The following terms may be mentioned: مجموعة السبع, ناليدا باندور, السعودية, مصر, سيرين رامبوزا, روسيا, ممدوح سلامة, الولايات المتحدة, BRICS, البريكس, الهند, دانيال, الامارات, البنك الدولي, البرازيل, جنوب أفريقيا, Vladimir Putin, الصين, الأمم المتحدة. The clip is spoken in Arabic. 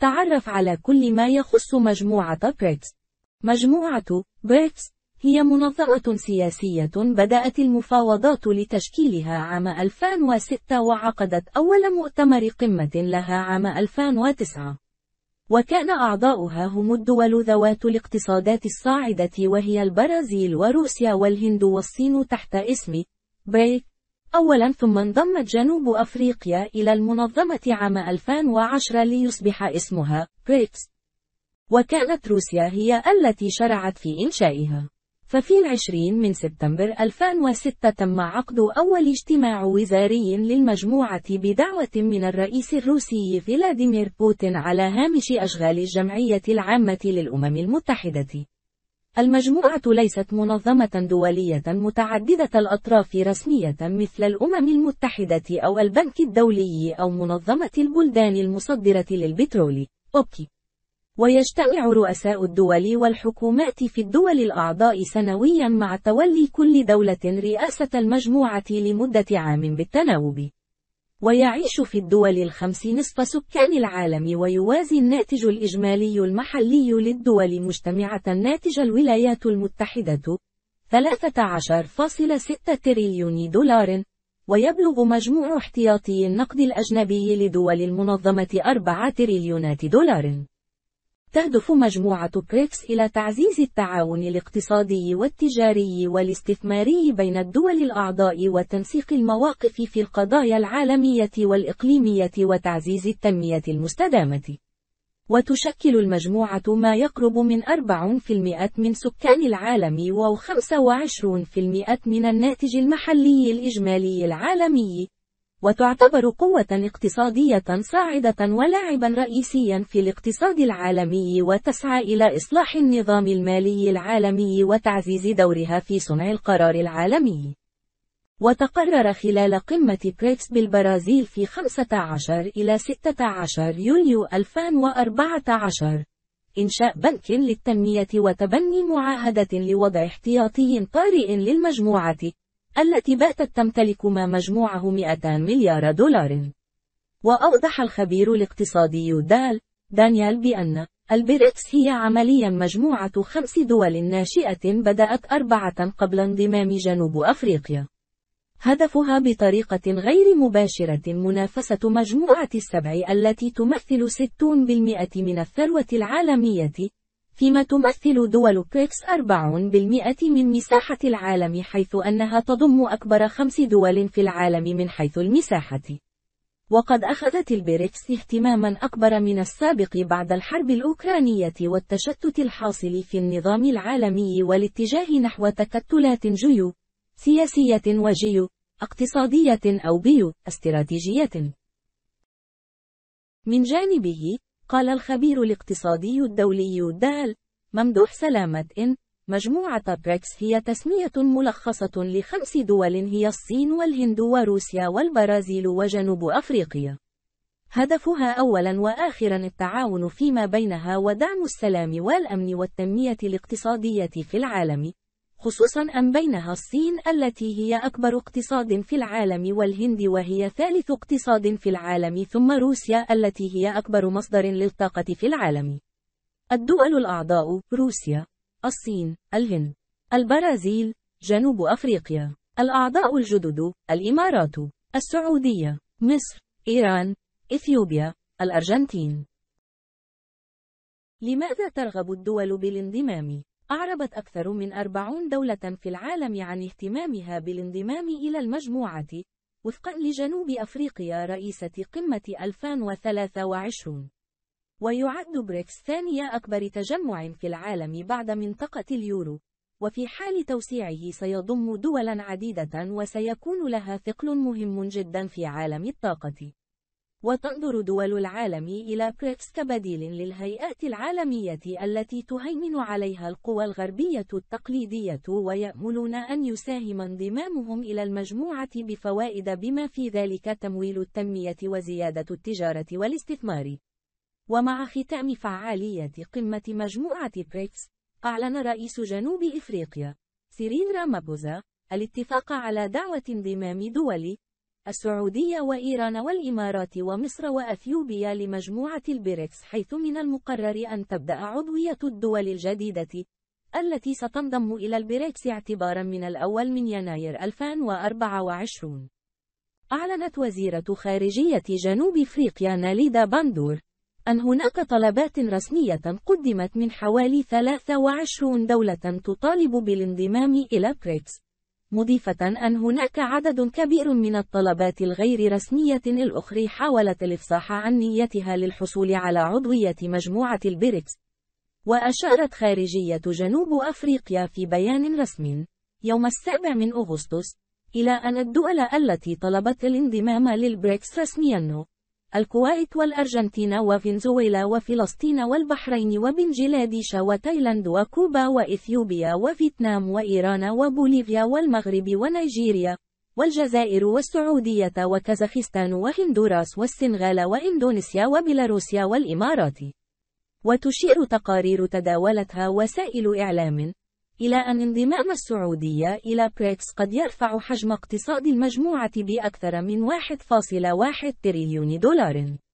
تعرف على كل ما يخص مجموعة بريكس. مجموعة بريكس هي منظمة سياسية بدأت المفاوضات لتشكيلها عام 2006 وعقدت أول مؤتمر قمة لها عام 2009. وكان أعضاؤها هم الدول ذوات الاقتصادات الصاعدة وهي البرازيل وروسيا والهند والصين تحت اسم بريك. أولا ثم انضمت جنوب أفريقيا إلى المنظمة عام 2010 ليصبح اسمها بريكس. وكانت روسيا هي التي شرعت في إنشائها. ففي 20 سبتمبر 2006 تم عقد أول اجتماع وزاري للمجموعة بدعوة من الرئيس الروسي فلاديمير بوتين على هامش أشغال الجمعية العامة للأمم المتحدة. المجموعة ليست منظمة دولية متعددة الأطراف رسمية مثل الأمم المتحدة أو البنك الدولي أو منظمة البلدان المصدرة للبترول (OPEC). ويجتمع رؤساء الدول والحكومات في الدول الأعضاء سنويا مع تولي كل دولة رئاسة المجموعة لمدة عام بالتناوب. ويعيش في الدول الخمس نصف سكان العالم ويوازي الناتج الإجمالي المحلي للدول مجتمعة ناتج الولايات المتحدة 13.6 تريليون دولار. ويبلغ مجموع احتياطي النقد الأجنبي لدول المنظمة 4 تريليونات دولار. تهدف مجموعة بريكس إلى تعزيز التعاون الاقتصادي والتجاري والاستثماري بين الدول الأعضاء وتنسيق المواقف في القضايا العالمية والإقليمية وتعزيز التنمية المستدامة. وتشكل المجموعة ما يقرب من 4% من سكان العالم و25% من الناتج المحلي الإجمالي العالمي. وتعتبر قوة اقتصادية صاعدة ولاعبا رئيسيا في الاقتصاد العالمي وتسعى إلى إصلاح النظام المالي العالمي وتعزيز دورها في صنع القرار العالمي. وتقرر خلال قمة بريكس بالبرازيل في 15 إلى 16 يوليو 2014 إنشاء بنك للتنمية وتبني معاهدة لوضع احتياطي طارئ للمجموعة التي باتت تمتلك ما مجموعه 200 مليار دولار. وأوضح الخبير الاقتصادي دانيال بأن البريكس هي عمليا مجموعة 5 دول ناشئة بدأت 4 قبل انضمام جنوب أفريقيا. هدفها بطريقة غير مباشرة منافسة مجموعة ال7 التي تمثل 60% من الثروة العالمية، فيما تمثل دول بريكس 4% من مساحة العالم حيث أنها تضم أكبر 5 دول في العالم من حيث المساحة. وقد أخذت البريكس اهتماما أكبر من السابق بعد الحرب الأوكرانية والتشتت الحاصل في النظام العالمي والاتجاه نحو تكتلات سياسية وجيو اقتصادية أو بيو استراتيجية. من جانبه قال الخبير الاقتصادي الدولي ممدوح سلامة إن مجموعة بريكس هي تسمية ملخصة ل5 دول هي الصين والهند وروسيا والبرازيل وجنوب أفريقيا. هدفها أولا وآخرا التعاون فيما بينها ودعم السلام والأمن والتنمية الاقتصادية في العالم، خصوصا أن بينها الصين التي هي أكبر اقتصاد في العالم والهند وهي 3th اقتصاد في العالم ثم روسيا التي هي أكبر مصدر للطاقة في العالم. الدول الأعضاء روسيا، الصين، الهند، البرازيل، جنوب أفريقيا. الأعضاء الجدد الإمارات، السعودية، مصر، إيران، إثيوبيا، الأرجنتين. لماذا ترغب الدول بالانضمام؟ أعربت أكثر من 40 دولة في العالم عن اهتمامها بالانضمام إلى المجموعة، وفقا لجنوب أفريقيا رئيسة قمة 2023. ويعد بريكس ثاني أكبر تجمع في العالم بعد منطقة اليورو، وفي حال توسيعه سيضم دولا عديدة وسيكون لها ثقل مهم جدا في عالم الطاقة. وتنظر دول العالم إلى بريكس كبديل للهيئات العالمية التي تهيمن عليها القوى الغربية التقليدية، ويأملون أن يساهم انضمامهم إلى المجموعة بفوائد بما في ذلك تمويل التنمية وزيادة التجارة والاستثمار. ومع ختام فعالية قمة مجموعة بريكس، أعلن رئيس جنوب إفريقيا سيرين رامبوزا الاتفاق على دعوة انضمام دول السعودية وإيران والإمارات ومصر وأثيوبيا لمجموعة البريكس، حيث من المقرر أن تبدأ عضوية الدول الجديدة التي ستنضم إلى البريكس اعتبارا من الأول من يناير 2024. أعلنت وزيرة خارجية جنوب أفريقيا ناليدا باندور أن هناك طلبات رسمية قدمت من حوالي 23 دولة تطالب بالانضمام إلى بريكس، مضيفة أن هناك عدد كبير من الطلبات الغير رسمية الأخرى حاولت الإفصاح عن نيتها للحصول على عضوية مجموعة البريكس. وأشارت خارجية جنوب أفريقيا في بيان رسمي يوم 7 أغسطس إلى أن الدول التي طلبت الانضمام للبريكس رسميا الكويت والأرجنتين وفنزويلا وفلسطين والبحرين وبنجلاديش وتايلاند وكوبا وإثيوبيا وفيتنام وإيران وبوليفيا والمغرب ونيجيريا والجزائر والسعودية وكازاخستان وهندوراس والسنغال وإندونيسيا وبيلاروسيا والإمارات. وتشير تقارير تداولتها وسائل إعلام إلى أن انضمام السعودية إلى بريكس قد يرفع حجم اقتصاد المجموعة بأكثر من $1.1 تريليون.